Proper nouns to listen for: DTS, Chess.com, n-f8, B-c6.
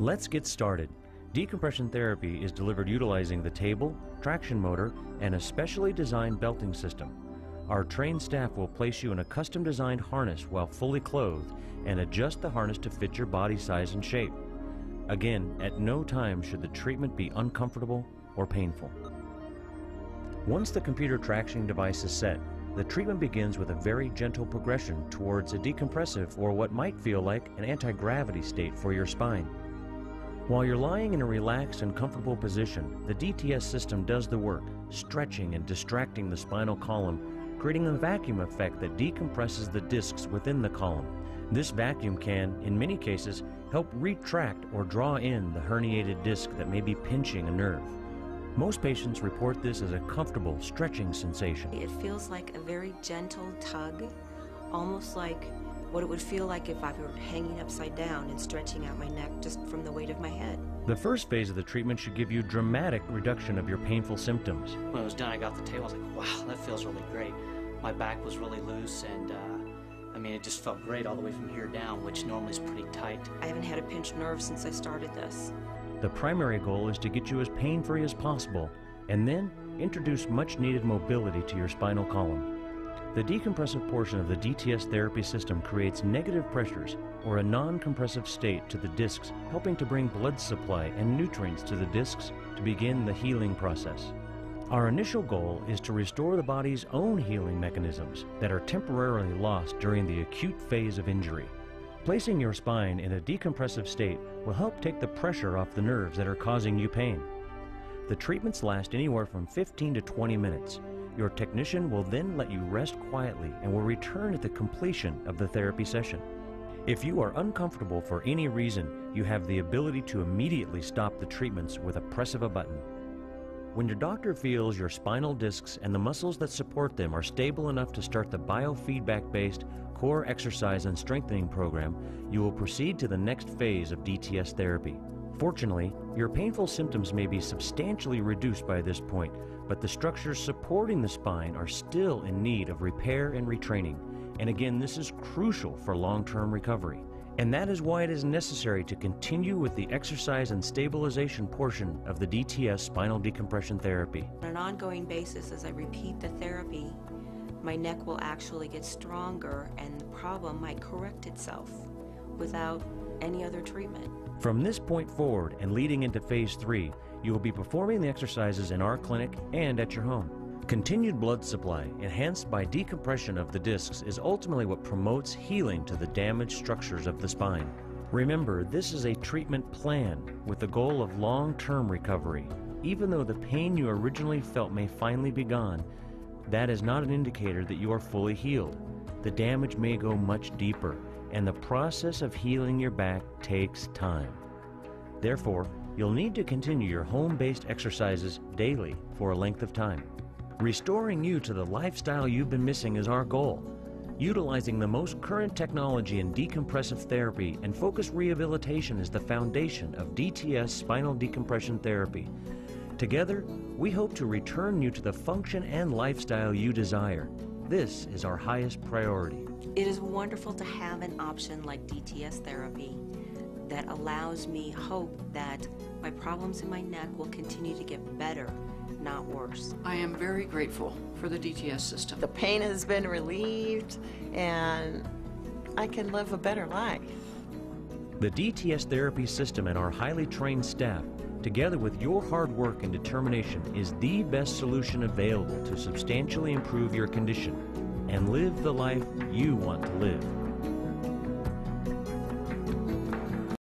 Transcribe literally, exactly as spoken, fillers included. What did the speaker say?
Let's get started. Decompression therapy is delivered utilizing the table, traction motor, and a specially designed belting system. Our trained staff will place you in a custom designed harness while fully clothed and adjust the harness to fit your body size and shape. Again, at no time should the treatment be uncomfortable or painful. Once the computer traction device is set, the treatment begins with a very gentle progression towards a decompressive or what might feel like an anti-gravity state for your spine. While you're lying in a relaxed and comfortable position, the D T S system does the work, stretching and distracting the spinal column, creating a vacuum effect that decompresses the discs within the column. This vacuum can, in many cases, help retract or draw in the herniated disc that may be pinching a nerve. Most patients report this as a comfortable, stretching sensation. It feels like a very gentle tug, almost like what it would feel like if I were hanging upside down and stretching out my neck just from the weight of my head. The first phase of the treatment should give you dramatic reduction of your painful symptoms. When I was done, I got the table, I was like, wow, that feels really great. My back was really loose and, uh, I mean, it just felt great all the way from here down, which normally is pretty tight. I haven't had a pinched nerve since I started this. The primary goal is to get you as pain-free as possible and then introduce much-needed mobility to your spinal column. The decompressive portion of the D T S therapy system creates negative pressures or a non-compressive state to the discs, helping to bring blood supply and nutrients to the discs to begin the healing process. Our initial goal is to restore the body's own healing mechanisms that are temporarily lost during the acute phase of injury. Placing your spine in a decompressive state will help take the pressure off the nerves that are causing you pain. The treatments last anywhere from fifteen to twenty minutes. Your technician will then let you rest quietly and will return at the completion of the therapy session. If you are uncomfortable for any reason, you have the ability to immediately stop the treatments with a press of a button. When your doctor feels your spinal discs and the muscles that support them are stable enough to start the biofeedback-based core exercise and strengthening program, you will proceed to the next phase of D T S therapy. Fortunately, your painful symptoms may be substantially reduced by this point, but the structures supporting the spine are still in need of repair and retraining. And again, this is crucial for long-term recovery. And that is why it is necessary to continue with the exercise and stabilization portion of the D T S spinal decompression therapy. On an ongoing basis, as I repeat the therapy, my neck will actually get stronger and the problem might correct itself without any other treatment. From this point forward and leading into phase three, you will be performing the exercises in our clinic and at your home. Continued blood supply, enhanced by decompression of the discs, is ultimately what promotes healing to the damaged structures of the spine. Remember, this is a treatment plan with the goal of long-term recovery. Even though the pain you originally felt may finally be gone, that is not an indicator that you are fully healed. The damage may go much deeper, and the process of healing your back takes time. Therefore, you'll need to continue your home-based exercises daily for a length of time. Restoring you to the lifestyle you've been missing is our goal. Utilizing the most current technology in decompressive therapy and focused rehabilitation is the foundation of D T S spinal decompression therapy. Together, we hope to return you to the function and lifestyle you desire. This is our highest priority. It is wonderful to have an option like D T S therapy that allows me hope that my problems in my neck will continue to get better, not worse. I am very grateful for the D T S system. The pain has been relieved and I can live a better life. The D T S therapy system and our highly trained staff, together with your hard work and determination, is the best solution available to substantially improve your condition and live the life you want to live.